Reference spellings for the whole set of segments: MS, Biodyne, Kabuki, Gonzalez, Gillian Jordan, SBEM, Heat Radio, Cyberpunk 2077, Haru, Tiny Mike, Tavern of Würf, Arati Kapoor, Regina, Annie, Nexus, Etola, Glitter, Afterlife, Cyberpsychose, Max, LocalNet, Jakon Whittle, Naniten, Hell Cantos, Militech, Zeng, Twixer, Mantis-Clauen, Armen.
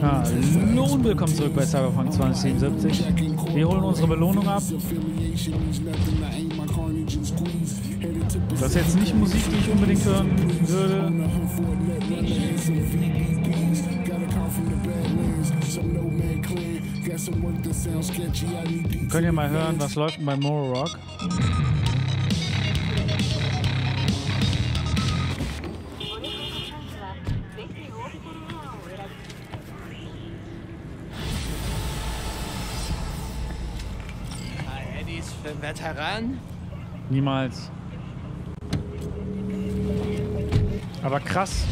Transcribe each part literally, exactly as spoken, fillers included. Hallo und willkommen zurück bei Cyberpunk zwanzig siebenundsiebzig. Wir holen unsere Belohnung ab. Das ist jetzt nicht Musik, die ich unbedingt hören würde. Könnt ihr mal hören, was läuft denn bei Moral Rock? Veteran? Niemals. Aber krass.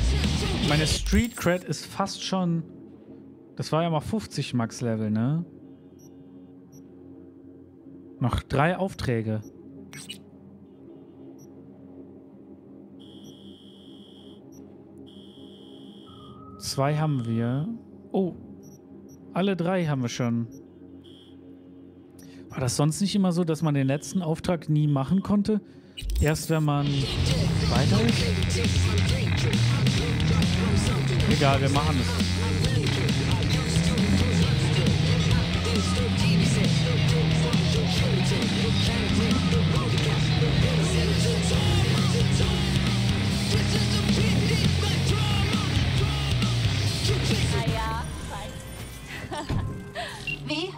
Meine Street Cred ist fast schon. Das war ja mal fünfzig Max Level, ne? Noch drei Aufträge. Zwei haben wir. Oh. Alle drei haben wir schon. War das sonst nicht immer so, dass man den letzten Auftrag nie machen konnte? Erst wenn man weiter ist? Egal, wir machen es. Wie?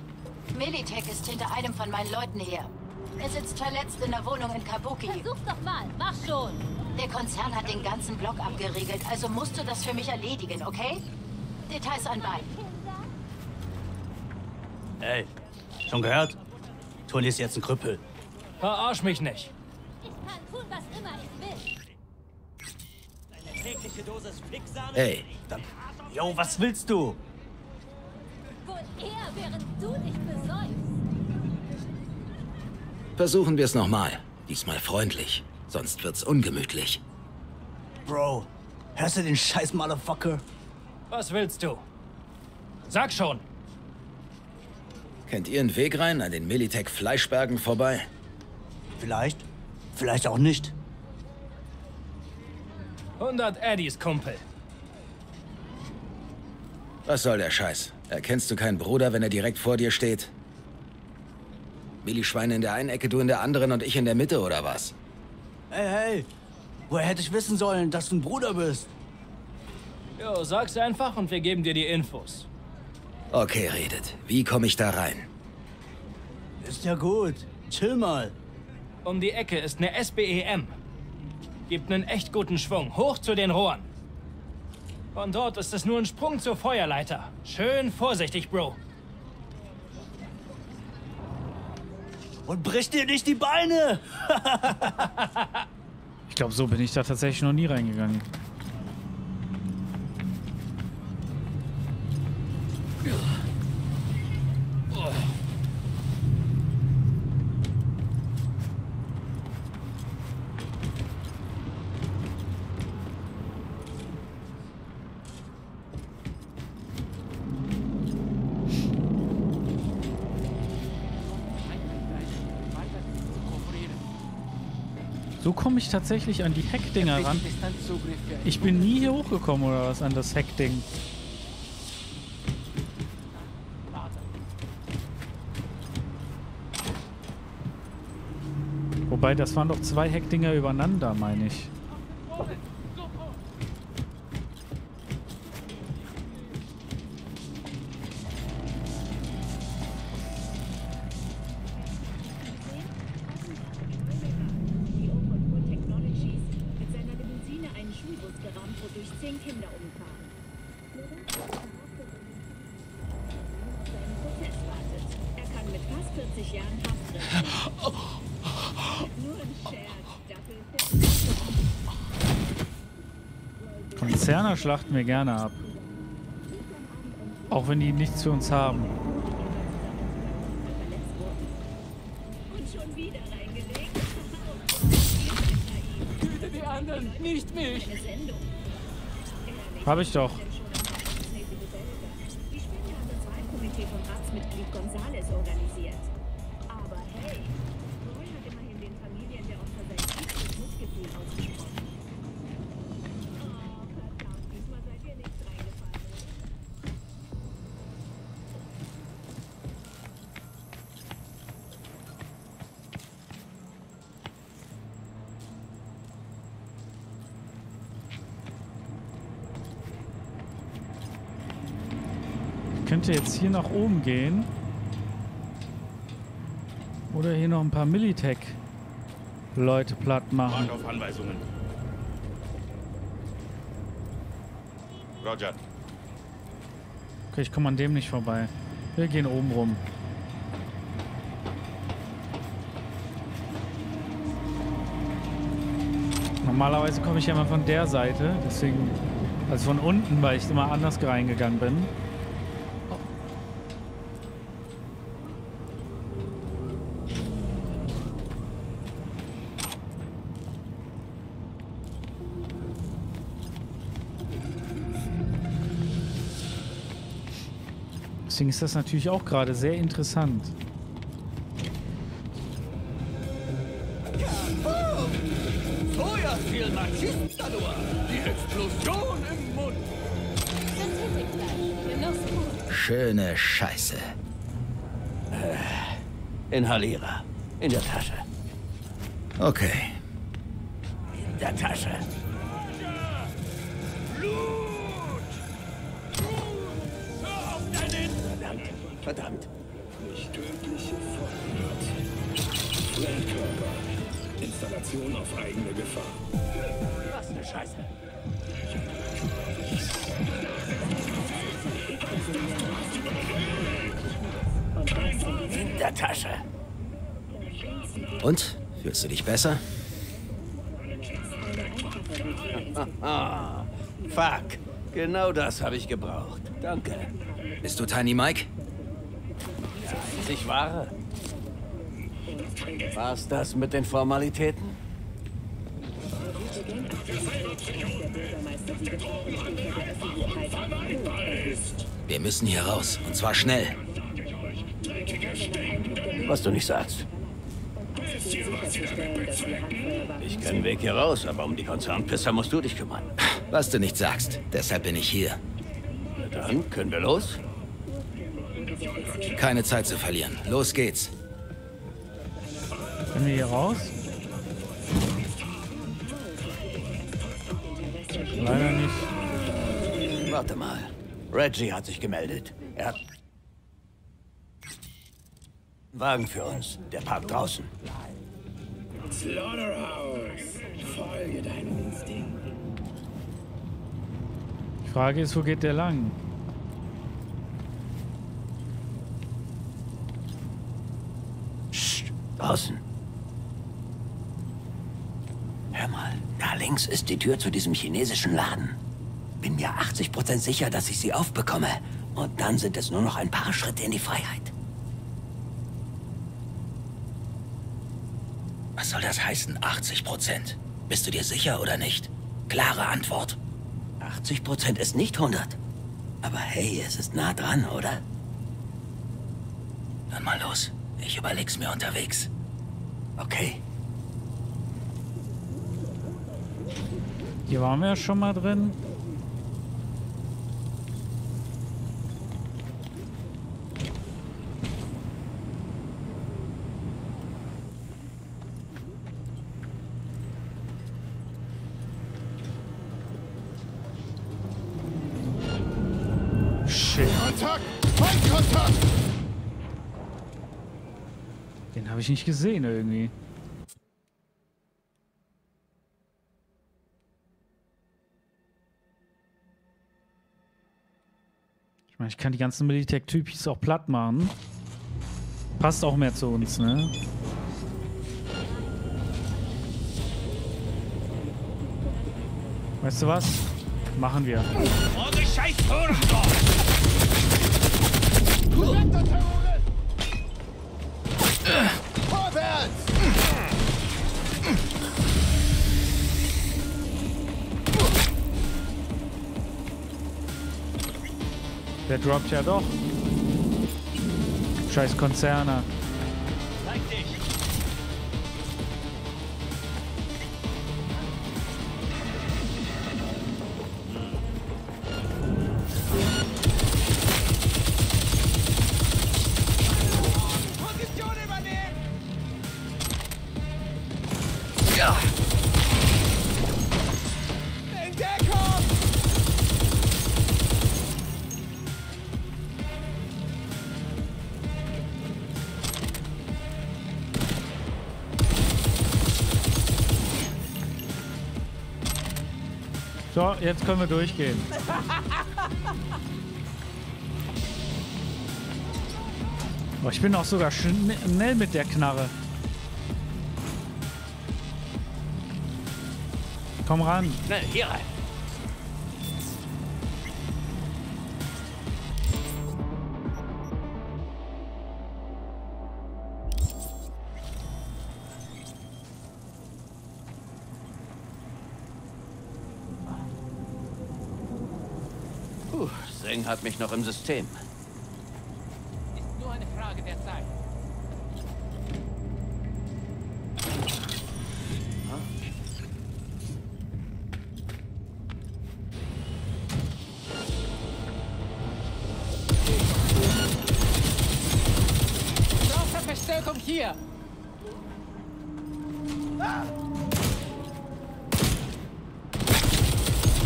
Militech ist hinter einem von meinen Leuten her. Er sitzt verletzt in der Wohnung in Kabuki. Versuch's doch mal, mach schon! Der Konzern hat den ganzen Block abgeriegelt, also musst du das für mich erledigen, okay? Details anbei. Hey, schon gehört? Toni ist jetzt ein Krüppel. Verarsch mich nicht! Ich kann tun, was immer ich will. Deine tägliche Dosis Flicksahne... Hey, dann... Jo, was willst du? Eher, während du dich besäufst. Versuchen wir es nochmal. Diesmal freundlich. Sonst wird's ungemütlich. Bro, hörst du den scheiß Motherfucker? Was willst du? Sag schon! Kennt ihr einen Weg rein an den Militech-Fleischbergen vorbei? Vielleicht. Vielleicht auch nicht. hundert Eddies, Kumpel. Was soll der Scheiß? Erkennst du keinen Bruder, wenn er direkt vor dir steht? Milli-Schweine in der einen Ecke, du in der anderen und ich in der Mitte, oder was? Hey, hey! Woher hätte ich wissen sollen, dass du ein Bruder bist? Jo, sag's einfach und wir geben dir die Infos. Okay, redet. Wie komme ich da rein? Ist ja gut. Chill mal. Um die Ecke ist eine S B E M. Gibt einen echt guten Schwung. Hoch zu den Rohren. Von dort ist es nur ein Sprung zur Feuerleiter. Schön vorsichtig, Bro. Und brich dir nicht die Beine! Ich glaube, so bin ich da tatsächlich noch nie reingegangen. So komme ich tatsächlich an die Heckdinger ran. Ich bin nie hier hochgekommen oder was an das Heckding. Wobei, das waren doch zwei Heckdinger übereinander, meine ich. Konzerne schlachten wir gerne ab. Auch wenn die nichts für uns haben. Und schon wieder reingelegt. Güte die anderen, nicht mich. Hab ich doch. Die Spende hat das Wahlkomitee von Ratsmitglied Gonzalez organisiert. Aber hey, Roy hat immerhin den Familien der Opfer sein tiefes Mitgefühl ausgesprochen. Oh, verdammt, diesmal seid ihr nicht reingefallen. könnte jetzt hier nach oben gehen. Oder hier noch ein paar Militech-Leute platt machen. Wart auf Anweisungen. Roger. Okay, ich komme an dem nicht vorbei. Wir gehen oben rum. Normalerweise komme ich ja immer von der Seite, deswegen, also von unten, weil ich immer anders reingegangen bin. Deswegen ist das natürlich auch gerade sehr interessant. Die Explosion im Mund. Schöne Scheiße. Äh, Inhalierer. In der Tasche. Okay. In der Tasche. Blut! Blut! Hör auf deinen! Verdammt. Verdammt. Nicht tödliche Fortnut. Fremdkörper. Installation auf eigene Gefahr. Was eine Scheiße. In der Tasche. Und? Fühlst du dich besser? Fuck. Genau das habe ich gebraucht. Danke. Bist du Tiny Mike? Ja, ich war. War's das mit den Formalitäten? Wir müssen hier raus, und zwar schnell. Was du nicht sagst. Ich kenne den Weg hier raus, aber um die Konzernpisser musst du dich kümmern. Was du nicht sagst, deshalb bin ich hier. Na dann, können wir los? Keine Zeit zu verlieren. Los geht's. Können wir hier raus? Leider nicht. Warte mal. Reggie hat sich gemeldet. Er hat einen Wagen für uns. Der parkt draußen. Slaughterhouse. Folge deinem Instinkt. Die Frage ist, wo geht der lang? Psst, draußen. Hör mal, da links ist die Tür zu diesem chinesischen Laden. Bin mir achtzig Prozent sicher, dass ich sie aufbekomme. Und dann sind es nur noch ein paar Schritte in die Freiheit. Was soll das heißen, achtzig Prozent? Bist du dir sicher oder nicht? Klare Antwort. achtzig Prozent ist nicht hundert. Aber hey, es ist nah dran, oder? Dann mal los. Ich überleg's mir unterwegs. Okay. Hier waren wir ja schon mal drin. Shit. Kontakt! Kontakt! Den habe ich nicht gesehen irgendwie. Ich kann die ganzen Militech-Typis auch platt machen. Passt auch mehr zu uns, ne? Weißt du was? Machen wir. Der droppt ja doch. Scheiß Konzerne. Zeig dich. Position übernehmen. Ja. So, jetzt können wir durchgehen. Oh, ich bin auch sogar schnell mit der Knarre. Komm ran. Schnell, hier rein. Puh, Zeng hat mich noch im System. Ist nur eine Frage der Zeit. Hier! Ah.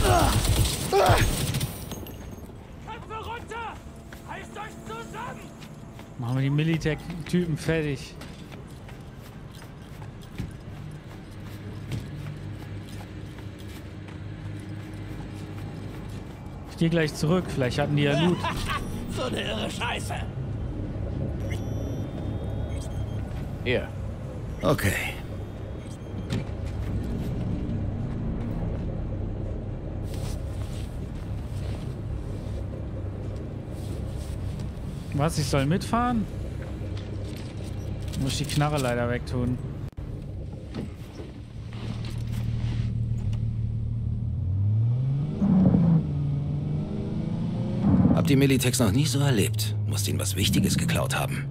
Ah. Ah. Köpfe runter! Heißt euch zusammen! Machen wir die Militech-Typen fertig. Ich gehe gleich zurück, vielleicht hatten die ja Loot. So eine irre Scheiße! Hier. Okay. Was, ich soll mitfahren? Muss ich die Knarre leider wegtun. Hab die Militech noch nie so erlebt. Muss ihnen was Wichtiges geklaut haben.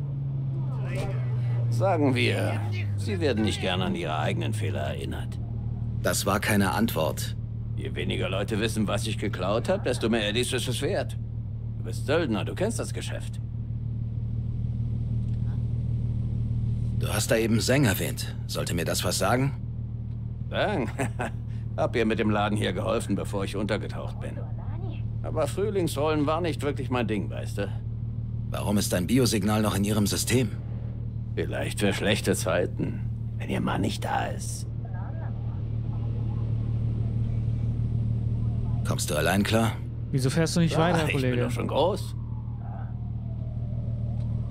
Sagen wir, sie werden nicht gern an ihre eigenen Fehler erinnert. Das war keine Antwort. Je weniger Leute wissen, was ich geklaut habe, desto mehr Eddies ist es wert. Du bist Söldner, du kennst das Geschäft. Du hast da eben Zeng erwähnt. Sollte mir das was sagen? Zeng? Hab ihr mit dem Laden hier geholfen, bevor ich untergetaucht bin. Aber Frühlingsrollen war nicht wirklich mein Ding, weißt du? Warum ist dein Biosignal noch in ihrem System? Vielleicht für schlechte Zeiten, wenn ihr Mann nicht da ist. Kommst du allein klar? Wieso fährst du nicht ja, weiter, ich Kollege? Ich bin doch schon groß.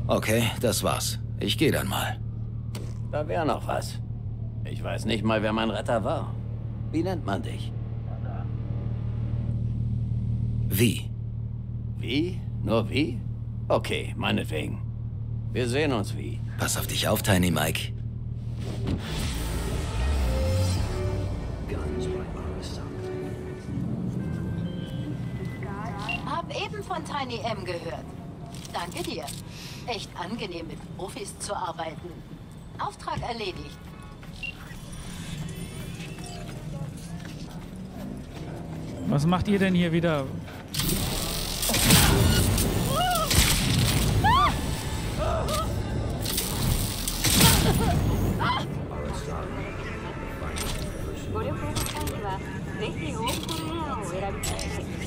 Okay, das war's. Ich gehe dann mal. Da wäre noch was. Ich weiß nicht mal, wer mein Retter war. Wie nennt man dich? Wie? Wie? Nur wie? Okay, meinetwegen. Wir sehen uns wie. Pass auf dich auf, Tiny Mike. Hab eben von Tiny M gehört. Danke dir. Echt angenehm, mit Profis zu arbeiten. Auftrag erledigt. Was macht ihr denn hier wieder?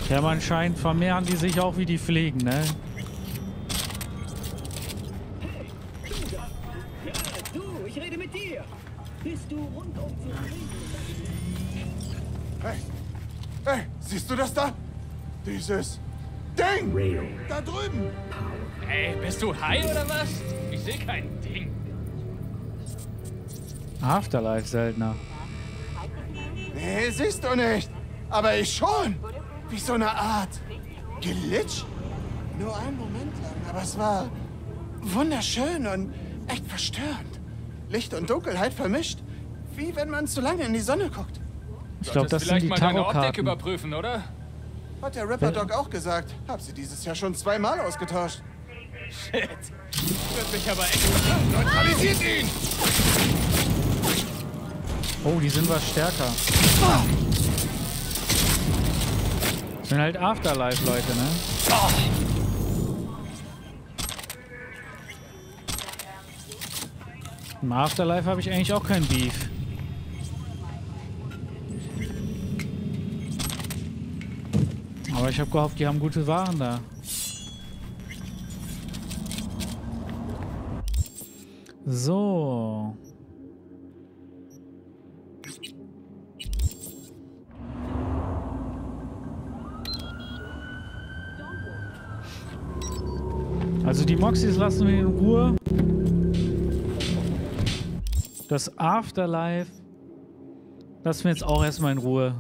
Ja, man scheint, vermehren die sich auch wie die Fliegen, ne? Du, ich rede mit dir. Bist du rundum zufrieden? Hey, hey, siehst du das da? Dieses Ding! Da drüben! Hey, bist du high oder was? Ich sehe kein Ding. Afterlife, Söldner. Nee, siehst du nicht. Aber ich schon. Wie so eine Art Glitch. Nur einen Moment lang, aber es war wunderschön und echt verstörend. Licht und Dunkelheit vermischt. Wie wenn man zu lange in die Sonne guckt. Ich glaube, das sind die Tarotkarten. Vielleicht mal deine Optik überprüfen, oder? Hat der Rapper-Doc auch gesagt. Hab sie dieses Jahr schon zweimal ausgetauscht. Shit. Wird mich aber echt... Neutralisiert ihn! Oh, die sind was stärker. Das sind halt Afterlife-Leute, ne? Im Afterlife habe ich eigentlich auch kein Beef. Aber ich habe gehofft, die haben gute Waren da. So... Also die Moxies lassen wir in Ruhe. Das Afterlife lassen wir jetzt auch erstmal in Ruhe.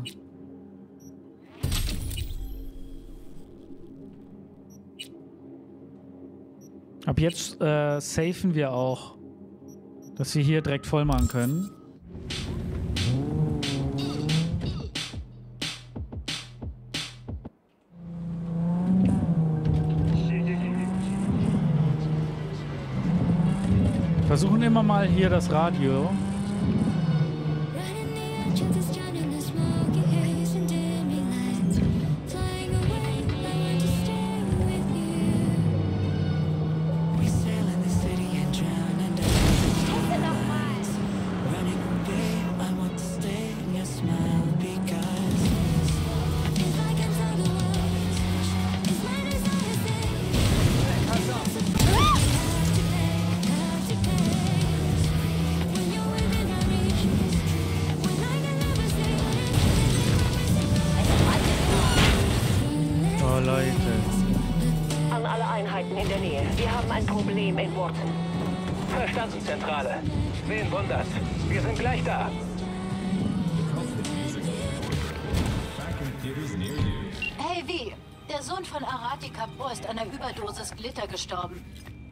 Ab jetzt äh, safen wir auch, dass wir hier direkt voll machen können. Versuchen immer mal hier das Radio. Verstandszentrale. Wen wundert's? Wir sind gleich da. Hey, wie? Der Sohn von Arati Kapoor ist an einer Überdosis Glitter gestorben.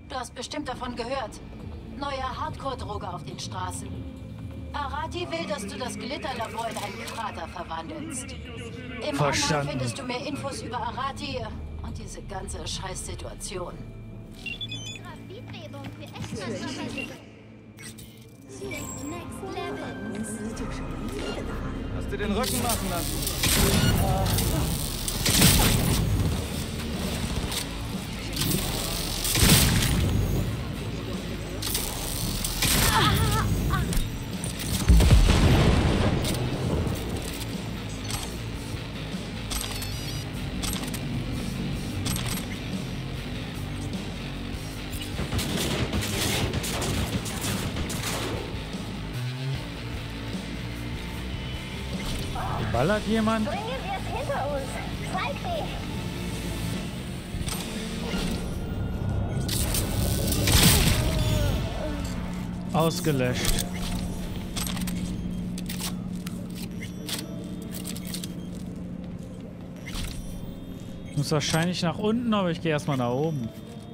Du hast bestimmt davon gehört. Neuer Hardcore-Droge auf den Straßen. Arati will, dass du das Glitterlabor in einen Krater verwandelst. Im Verstanden. Online findest du mehr Infos über Arati und diese ganze Scheißsituation. Hast du den Rücken machen lassen? Ballert jemand? Bringen wir es hinter uns. Zeig dich. Ausgelöscht. Muss wahrscheinlich nach unten, aber ich gehe erstmal nach oben.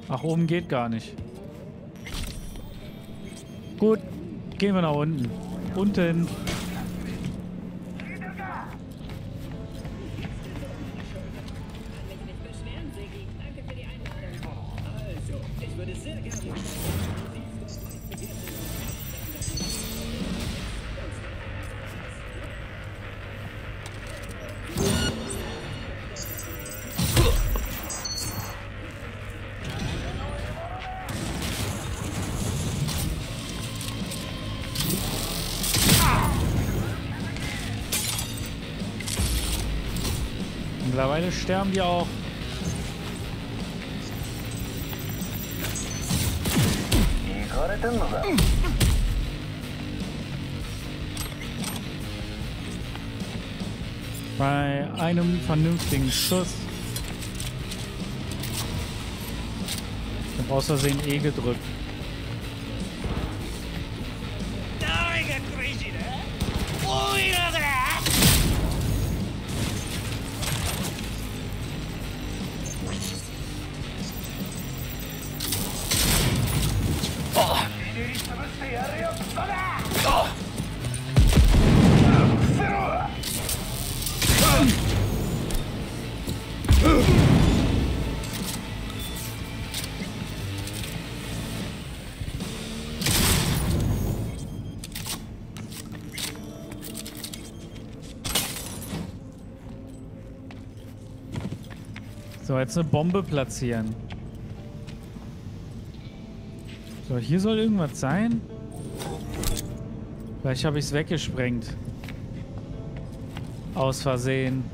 Nach oben geht gar nicht. Gut, gehen wir nach unten. Unten. Mittlerweile sterben die auch. Bei einem vernünftigen Schuss. Ich habe aus Versehen E gedrückt. So, jetzt eine Bombe platzieren. So, hier soll irgendwas sein. Vielleicht habe ich es weggesprengt. Aus Versehen.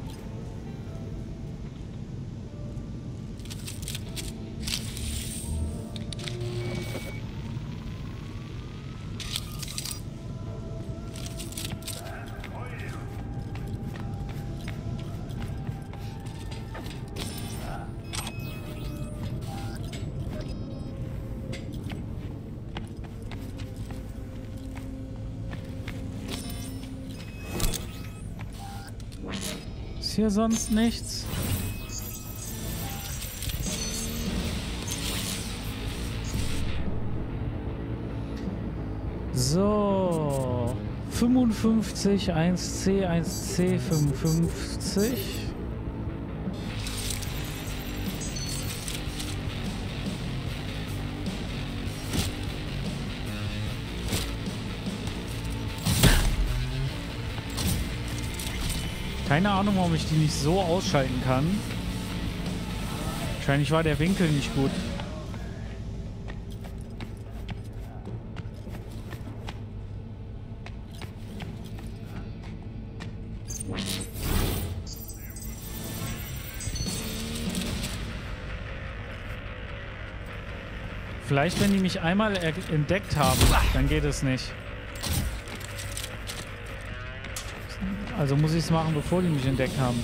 Ist hier sonst nichts? So, fünfundfünfzig, eins C, eins C, fünfundfünfzig. Keine Ahnung, warum ich die nicht so ausschalten kann. Wahrscheinlich war der Winkel nicht gut. Vielleicht, wenn die mich einmal entdeckt haben, dann geht es nicht. Also muss ich es machen, bevor die mich entdeckt haben.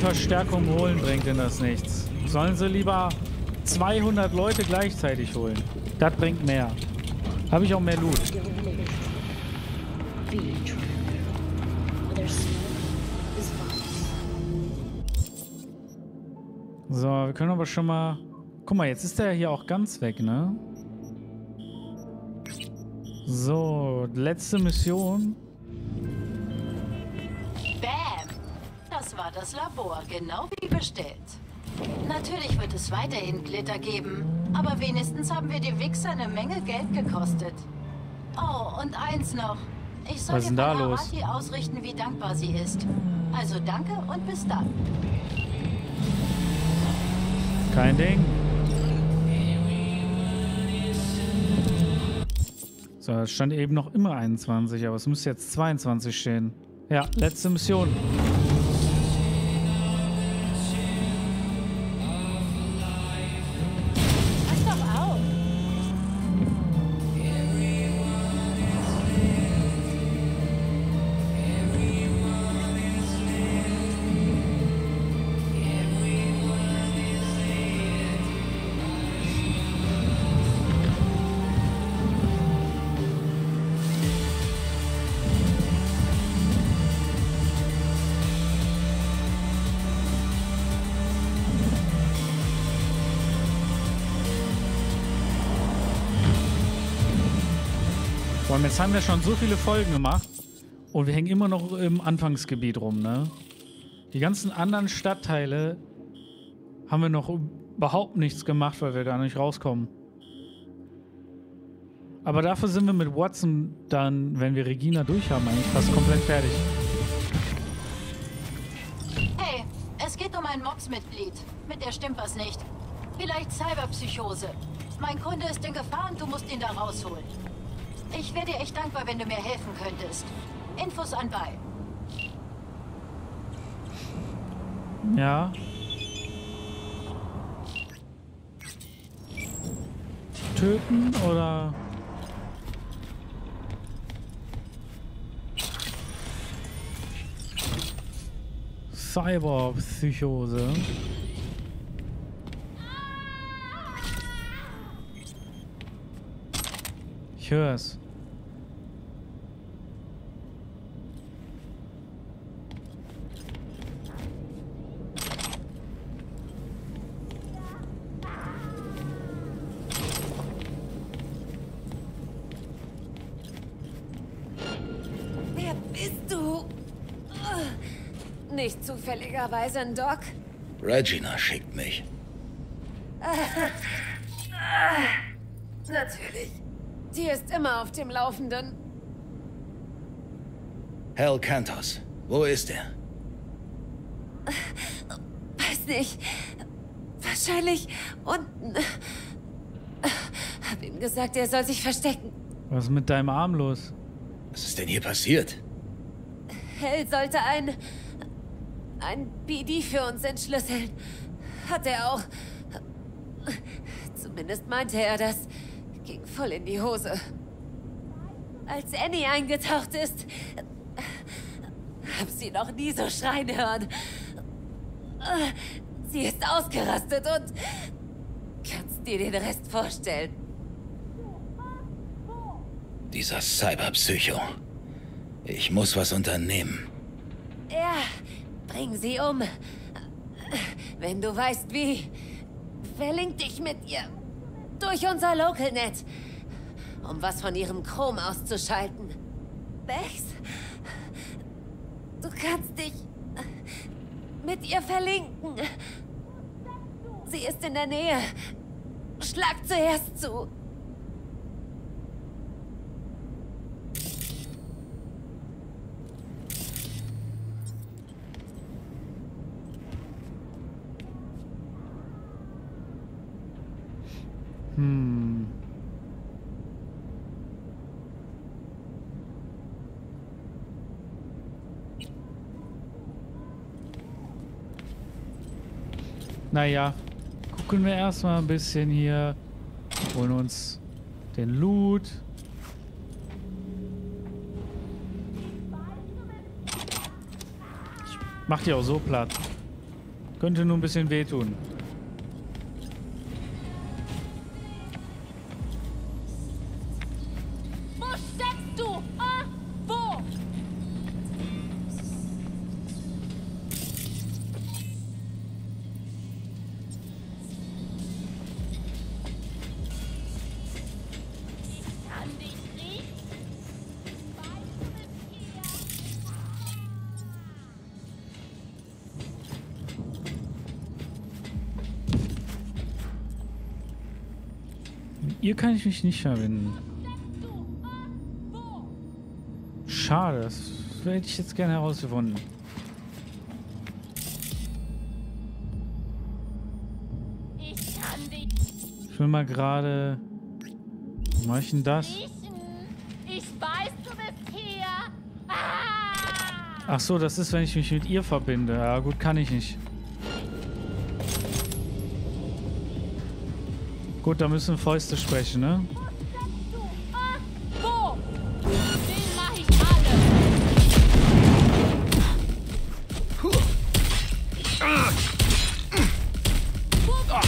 Verstärkung holen bringt denn das nichts. Sollen sie lieber zweihundert Leute gleichzeitig holen. Das bringt mehr. Habe ich auch mehr Loot. So, wir können aber schon mal... Guck mal, jetzt ist der hier auch ganz weg, ne? So, letzte Mission. War das Labor genau wie bestellt. Natürlich wird es weiterhin Glitter geben, aber wenigstens haben wir die Wichser eine Menge Geld gekostet. Oh, und eins noch. Ich soll dir bei Arati ausrichten, wie dankbar sie ist. Also danke und bis dann. Kein Ding. So, es stand eben noch immer einundzwanzig, aber es muss jetzt zweiundzwanzig stehen. Ja, letzte Mission. Jetzt haben wir schon so viele Folgen gemacht und wir hängen immer noch im Anfangsgebiet rum, ne? Die ganzen anderen Stadtteile haben wir noch überhaupt nichts gemacht, weil wir gar nicht rauskommen. Aber dafür sind wir mit Watson dann, wenn wir Regina durch haben, eigentlich fast komplett fertig. Hey, es geht um ein Mox-Mitglied. Mit der stimmt was nicht. Vielleicht Cyberpsychose. Mein Kunde ist in Gefahr und du musst ihn da rausholen. Ich wäre dir echt dankbar, wenn du mir helfen könntest. Infos anbei. Ja. Töten oder... Cyberpsychose. Ich hör's. Wer bist du? Nicht zufälligerweise ein Doc? Regina schickt mich. Natürlich. Die ist immer auf dem Laufenden. Hell Cantos, wo ist er? Weiß nicht. wahrscheinlich. Und äh, hab ihm gesagt, er soll sich verstecken. Was ist mit deinem Arm los? Was ist denn hier passiert? Hell sollte ein ein B D für uns entschlüsseln. Hat er auch. Zumindest meinte er das. Ging voll in die Hose. Als Annie eingetaucht ist, hab sie noch nie so schreien hören. Sie ist ausgerastet und kannst dir den Rest vorstellen. Dieser Cyberpsycho. Ich muss was unternehmen. Ja, bring sie um. Wenn du weißt wie, verlink dich mit ihr. Durch unser LocalNet. Um was von ihrem Chrom auszuschalten. Max, du kannst dich mit ihr verlinken. Sie ist in der Nähe. Schlag zuerst zu. Hm. Naja, gucken wir erstmal ein bisschen hier, holen uns den Loot. Ich mach die auch so platt. Könnte nur ein bisschen wehtun. Hier kann ich mich nicht verbinden. Schade, das hätte ich jetzt gerne herausgefunden. Ich will mal gerade... Was mache ich denn das? Ach so, das ist, wenn ich mich mit ihr verbinde. Ja gut, kann ich nicht. Gut, da müssen Fäuste sprechen, ne?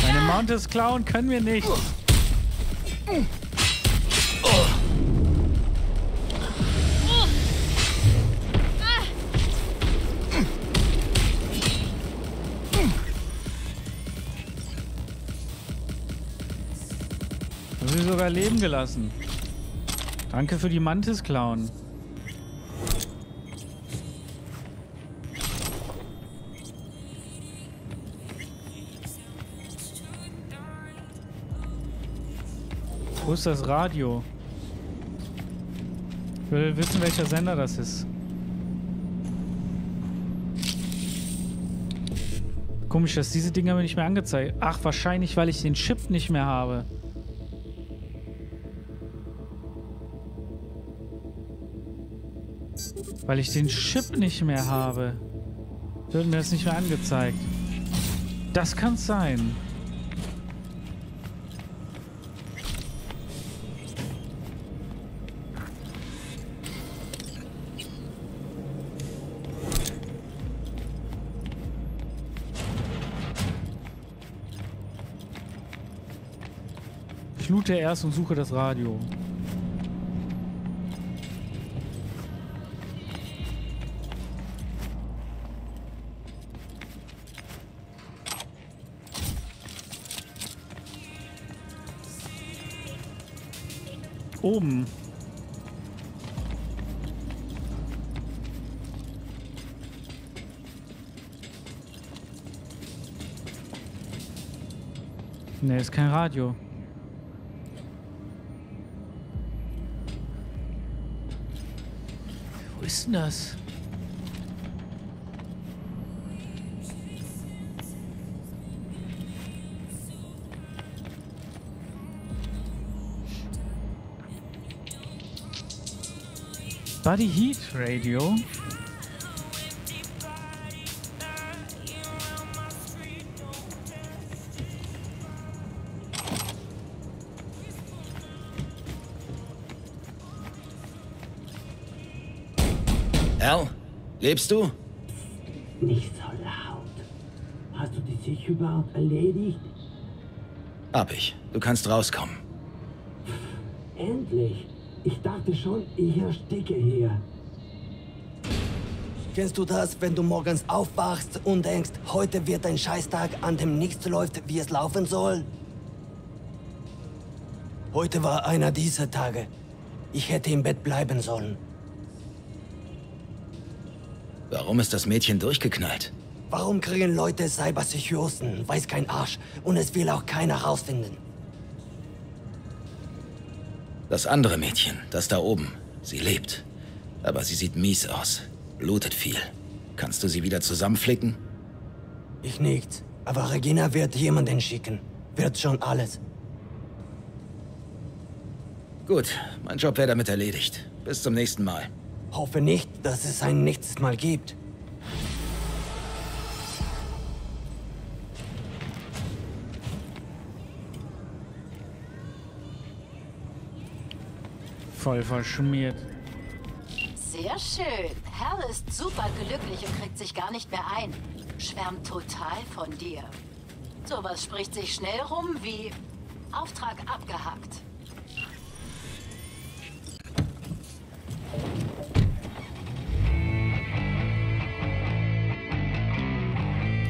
Meine Mantis-Clauen können wir nicht. Leben gelassen. Danke für die Mantis-Clauen. Wo ist das Radio? Ich will wissen, welcher Sender das ist. Komisch, dass diese Dinger mir nicht mehr angezeigt. Ach, wahrscheinlich, weil ich den Chip nicht mehr habe. Weil ich den Chip nicht mehr habe, wird mir das nicht mehr angezeigt. Das kann's sein. Ich loote erst und suche das Radio. Oben. Ne, ist kein Radio. Wo ist denn das? War die Heat Radio? Al, lebst du? Nicht voller Haut. Hast du die sich überhaupt erledigt? Hab ich. Du kannst rauskommen. Endlich. Ich dachte schon, ich ersticke hier. Kennst du das, wenn du morgens aufwachst und denkst, heute wird ein Scheißtag, an dem nichts läuft, wie es laufen soll? Heute war einer dieser Tage. Ich hätte im Bett bleiben sollen. Warum ist das Mädchen durchgeknallt? Warum kriegen Leute Cyberpsychosen? Weiß kein Arsch. Und es will auch keiner rausfinden. Das andere Mädchen, das da oben, sie lebt. Aber sie sieht mies aus. Blutet viel. Kannst du sie wieder zusammenflicken? Ich nicht. Aber Regina wird jemanden schicken. Wird schon alles. Gut, mein Job wäre damit erledigt. Bis zum nächsten Mal. Hoffe nicht, dass es ein nächstes Mal gibt. Voll verschmiert. Sehr schön. Hell ist super glücklich und kriegt sich gar nicht mehr ein. Schwärmt total von dir. Sowas spricht sich schnell rum wie Auftrag abgehakt.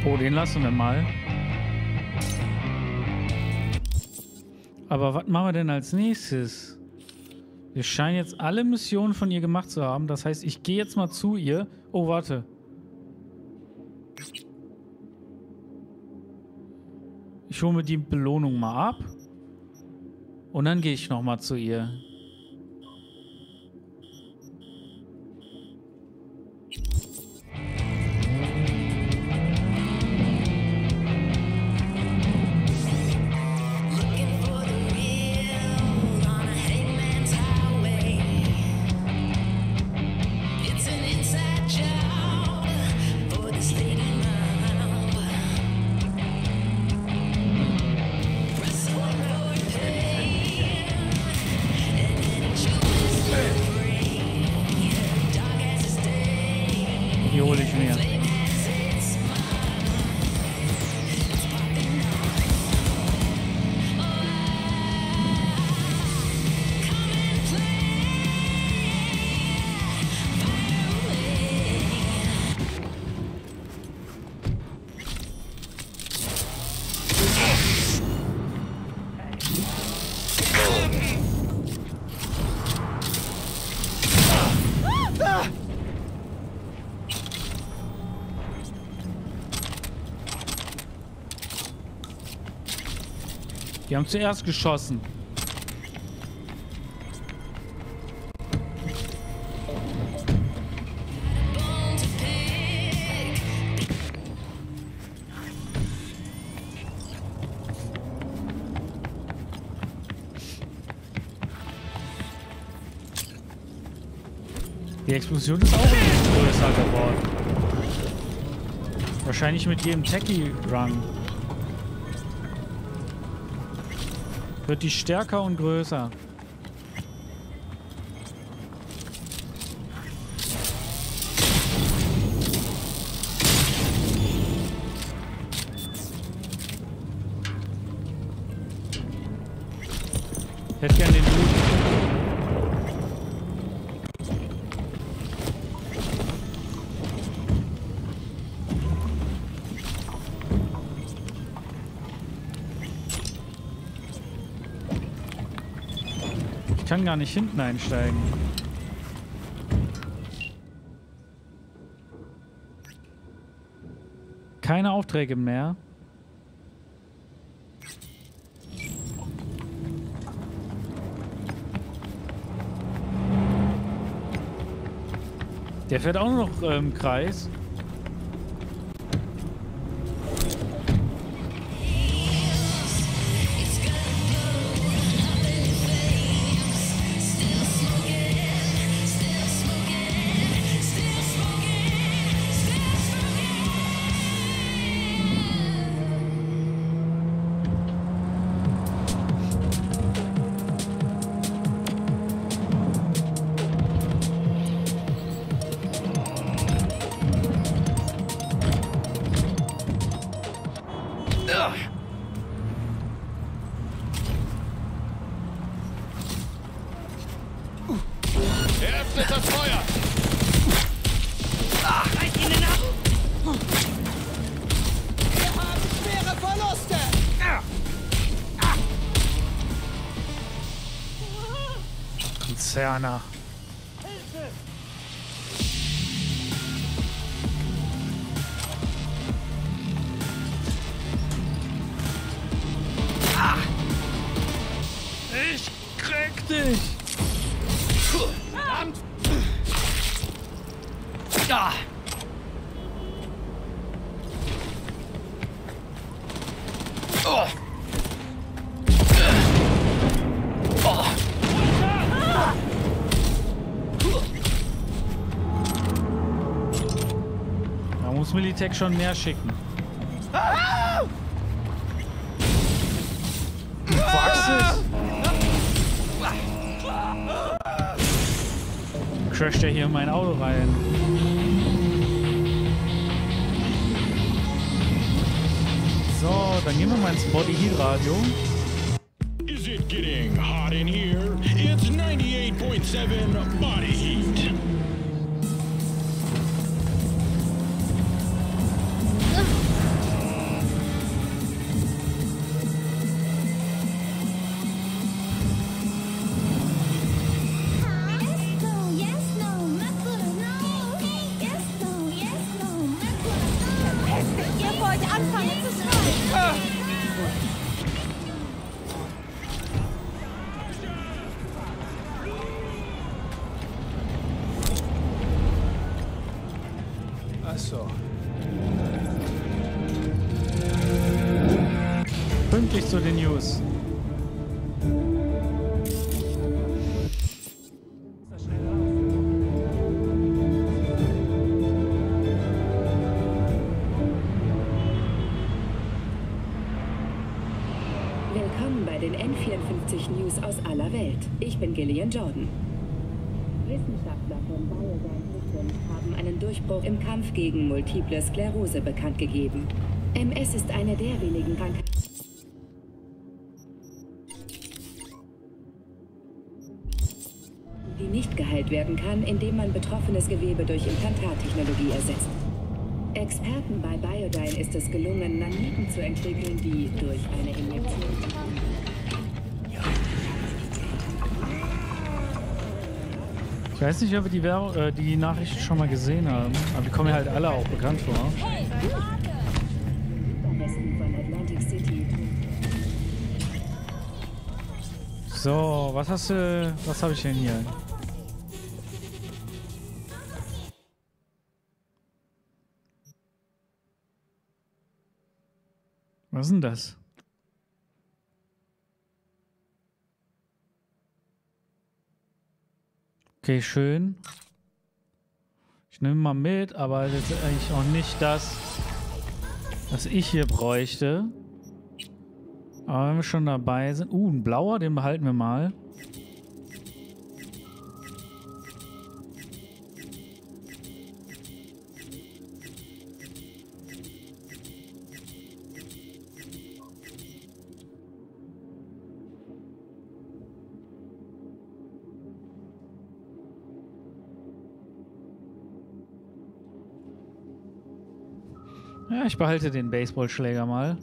Oh, den lassen wir mal. Aber was machen wir denn als nächstes? Wir scheinen jetzt alle Missionen von ihr gemacht zu haben. Das heißt, ich gehe jetzt mal zu ihr. Oh, warte. Ich hole mir die Belohnung mal ab. Und dann gehe ich nochmal zu ihr. Die haben zuerst geschossen. Die Explosion ist auch nicht größer geworden. Wahrscheinlich mit jedem Techie-Run. Wird die stärker und größer. Hätte gern den Loot. Ich kann gar nicht hinten einsteigen. Keine Aufträge mehr. Der fährt auch noch äh, im Kreis. Konzerner. Ah. Ich krieg dich. Verdammt. Ah. Oh. Da muss Militech schon mehr schicken. Praxis. Crasht er hier in mein Auto rein? So, dann gehen wir mal ins Body Heat Radio. Is it getting hot in here? It's ninety-eight point seven Body Heat. Ich bin Gillian Jordan. Wissenschaftler von Biodyne haben einen Durchbruch im Kampf gegen multiple Sklerose bekannt gegeben. M S ist eine der wenigen Krankheiten. Die nicht geheilt werden kann, indem man betroffenes Gewebe durch Implantattechnologie ersetzt. Experten bei Biodyne ist es gelungen, Naniten zu entwickeln, die durch eine Injektion. Ich weiß nicht, ob wir die, Werbung, äh, die Nachrichten schon mal gesehen haben, aber die kommen mir halt alle auch bekannt vor. Hey, so, was hast du, was habe ich denn hier? Was ist denn das? Okay, schön. Ich nehme mal mit, aber das ist eigentlich auch nicht das, was ich hier bräuchte. Aber wenn wir schon dabei sind... Uh, ein blauer, den behalten wir mal. Ich behalte den Baseballschläger mal.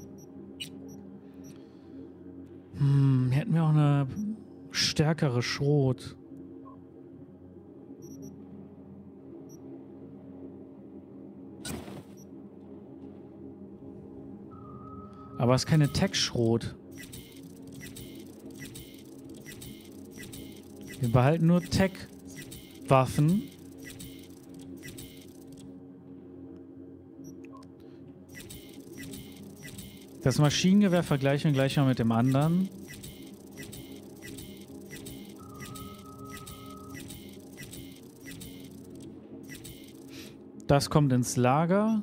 Hm, hätten wir auch eine stärkere Schrot. Aber es ist keine Tech-Schrot. Wir behalten nur Tech-Waffen. Das Maschinengewehr vergleichen wir gleich mal mit dem anderen. Das kommt ins Lager.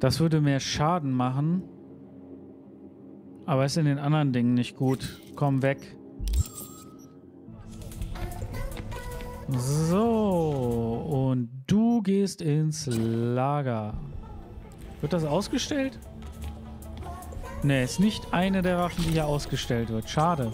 Das würde mehr Schaden machen, aber ist in den anderen Dingen nicht gut. Komm weg. So, und du gehst ins Lager. Wird das ausgestellt? Ne, ist nicht eine der Waffen, die hier ausgestellt wird. Schade.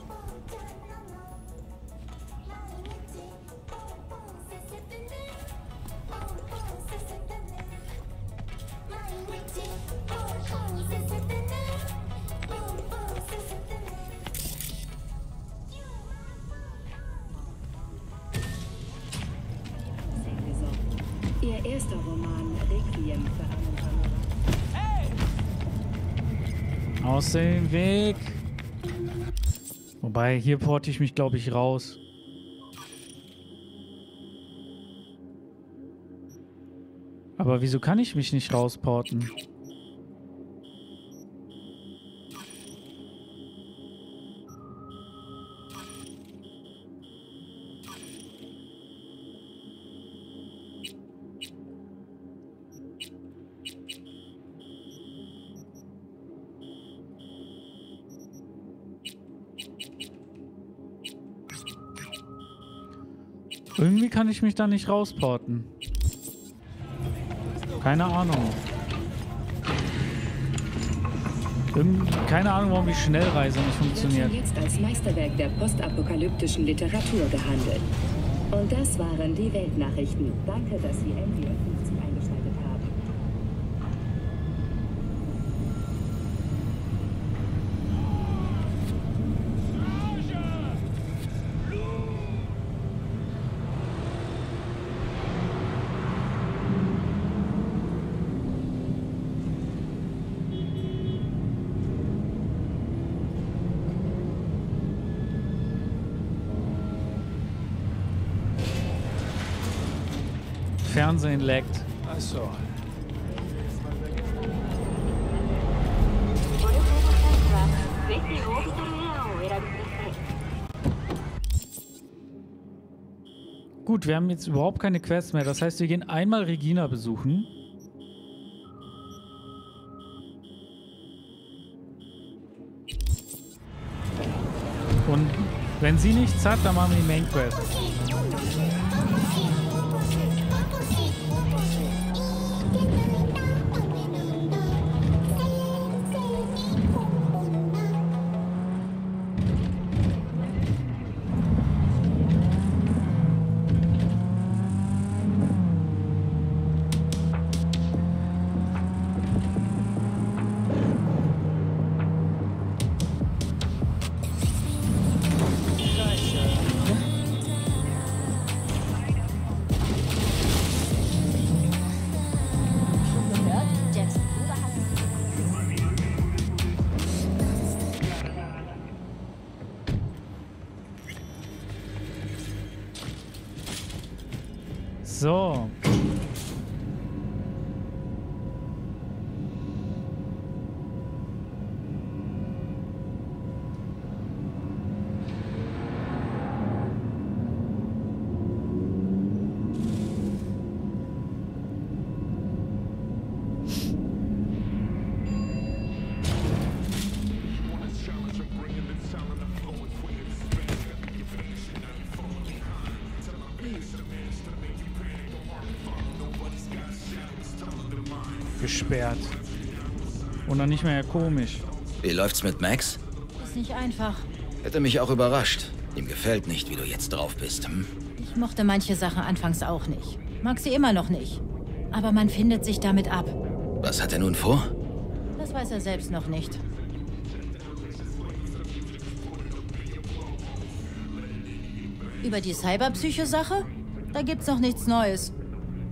Aus dem Weg. Wobei, hier porte ich mich, glaube ich, raus. Aber wieso kann ich mich nicht rausporten? Irgendwie kann ich mich da nicht rausporten. Keine Ahnung. Irgend Keine Ahnung, warum die Schnellreise nicht funktioniert. Jetzt als Meisterwerk der postapokalyptischen Literatur gehandelt. Und das waren die Weltnachrichten. Danke, dass Sie N W fünfzig eingeschaltet Fernsehen leckt. Ach so. Gut, wir haben jetzt überhaupt keine Quests mehr. Das heißt, wir gehen einmal Regina besuchen. Und wenn sie nichts hat, dann machen wir die Main Quest. So. Gesperrt. Und dann nicht mehr komisch. Wie läuft's mit Max? Ist nicht einfach. Hätte mich auch überrascht. Ihm gefällt nicht, wie du jetzt drauf bist, hm? Ich mochte manche Sachen anfangs auch nicht. Mag sie immer noch nicht. Aber man findet sich damit ab. Was hat er nun vor? Das weiß er selbst noch nicht. Über die Cyberpsycho-Sache? Da gibt's noch nichts Neues.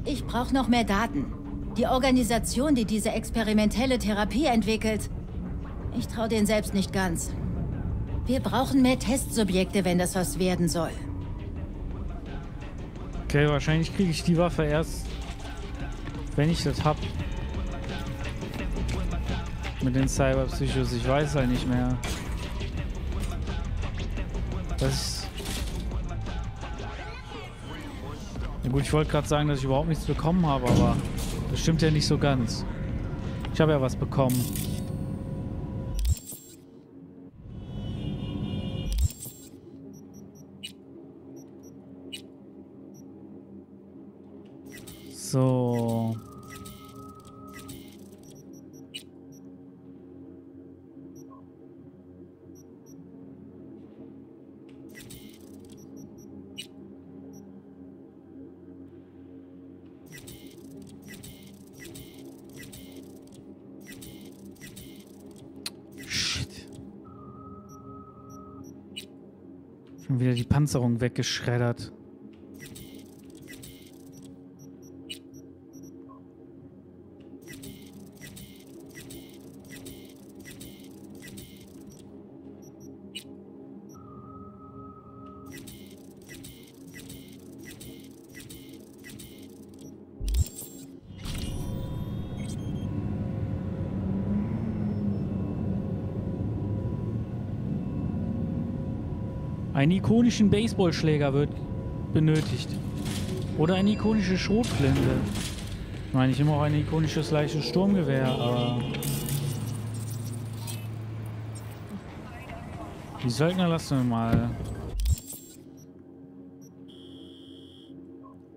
Ich brauche noch mehr Daten. Die Organisation, die diese experimentelle Therapie entwickelt. Ich traue denen selbst nicht ganz. Wir brauchen mehr Testsubjekte, wenn das was werden soll. Okay, wahrscheinlich kriege ich die Waffe erst, wenn ich das hab. Mit den Cyberpsychos, ich weiß ja nicht mehr. Das ist... Ja gut, ich wollte gerade sagen, dass ich überhaupt nichts bekommen habe, aber... Das stimmt ja nicht so ganz. Ich habe ja was bekommen. So. Schon wieder die Panzerung weggeschreddert. Einen ikonischen Baseballschläger wird benötigt. Oder eine ikonische Schrotflinte. Ich meine, ich nehme auch ein ikonisches leichtes Sturmgewehr, aber... Die Söldner lassen wir mal.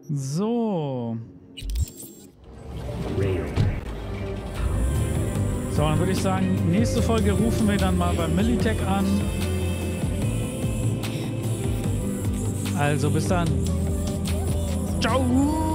So. So, dann würde ich sagen, nächste Folge rufen wir dann mal beim Militech an. Also bis dann. Ciao.